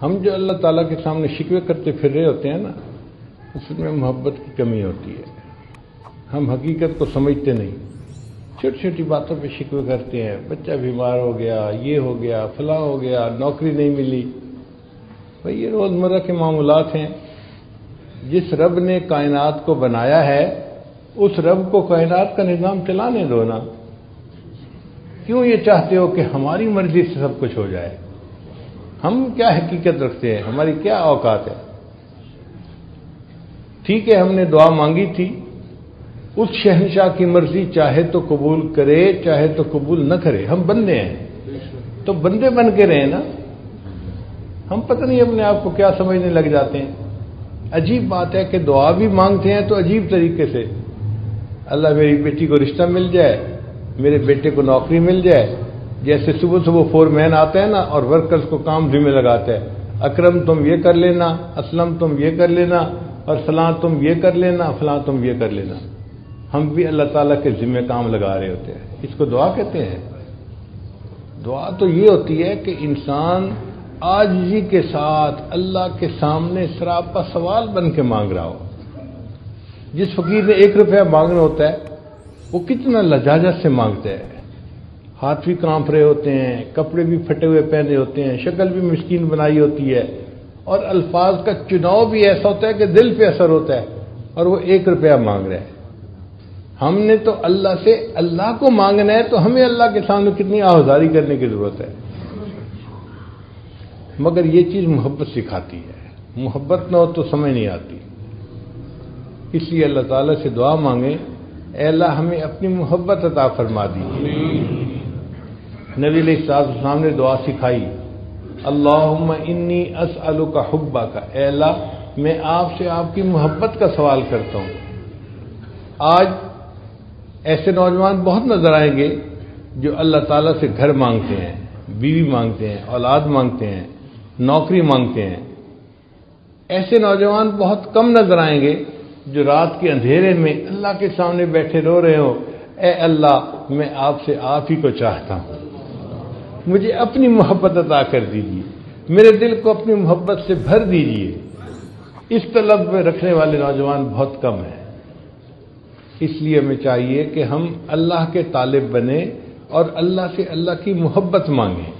हम जो अल्लाह ताला के सामने शिकवे करते फिर रहे होते हैं ना, उसमें मोहब्बत की कमी होती है। हम हकीकत को समझते नहीं, छोटी छोटी बातों पे शिकवे करते हैं। बच्चा बीमार हो गया, ये हो गया, फलां हो गया, नौकरी नहीं मिली। भाई ये रोजमर्रा के मामूलात हैं। जिस रब ने कायनात को बनाया है, उस रब को कायनात का निज़ाम चलाने दो ना। क्यों ये चाहते हो कि हमारी मर्जी से सब कुछ हो जाए? हम क्या हकीकत रखते हैं, हमारी क्या औकात है? ठीक है, हमने दुआ मांगी थी, उस शहंशाह की मर्जी चाहे तो कबूल करे, चाहे तो कबूल न करे। हम बंदे हैं तो बंदे बन के रहे ना। हम पता नहीं अपने आप को क्या समझने लग जाते हैं। अजीब बात है कि दुआ भी मांगते हैं तो अजीब तरीके से, अल्लाह मेरी बेटी को रिश्ता मिल जाए, मेरे बेटे को नौकरी मिल जाए। जैसे सुबह सुबह फोरमैन आता है ना और वर्कर्स को काम जिम्मे लगाता है, अकरम तुम ये कर लेना, असलम तुम ये कर लेना, और फलां तुम ये कर लेना, फलां तुम ये कर लेना। हम भी अल्लाह ताला के जिम्मे काम लगा रहे होते हैं। इसको दुआ कहते हैं। दुआ तो ये होती है कि इंसान आजिज़ी के साथ अल्लाह के सामने सरापा सवाल बन के मांग रहा हो। जिस फकीर ने 1 रुपया मांगना होता है, वो कितना लजाजत से मांगते हैं। हाथ भी कांप रहे होते हैं, कपड़े भी फटे हुए पहने होते हैं, शक्ल भी मिस्कीन बनाई होती है, और अल्फाज का चुनाव भी ऐसा होता है कि दिल पे असर होता है। और वो 1 रुपया मांग रहा है। हमने तो अल्लाह से अल्लाह को मांगना है, तो हमें अल्लाह के सामने कितनी आहुजारी करने की जरूरत है। मगर ये चीज़ मोहब्बत सिखाती है। मोहब्बत ना हो तो समझ नहीं आती। इसलिए अल्लाह ताला से दुआ मांगे, अल्लाह हमें अपनी मोहब्बत अता फरमा दी। नबी अलैहिस्सलाम ने दुआ सिखाई, अल्लाहुम्मा इन्नी असअलुका हुब्बका, अल्लाह मैं आपसे आपकी मोहब्बत का सवाल करता हूँ। आज ऐसे नौजवान बहुत नजर आएंगे जो अल्लाह ताला से घर मांगते हैं, बीवी मांगते हैं, औलाद मांगते हैं, नौकरी मांगते हैं। ऐसे नौजवान बहुत कम नजर आएंगे जो रात के अंधेरे में अल्लाह के सामने बैठे रो रहे हो, ए अल्लाह मैं आपसे आप ही को चाहता हूँ, मुझे अपनी मोहब्बत अता कर दीजिए, मेरे दिल को अपनी मोहब्बत से भर दीजिए। इस तलब में रखने वाले नौजवान बहुत कम हैं। इसलिए हमें चाहिए कि हम अल्लाह के तालिब बने और अल्लाह से अल्लाह की मोहब्बत मांगें।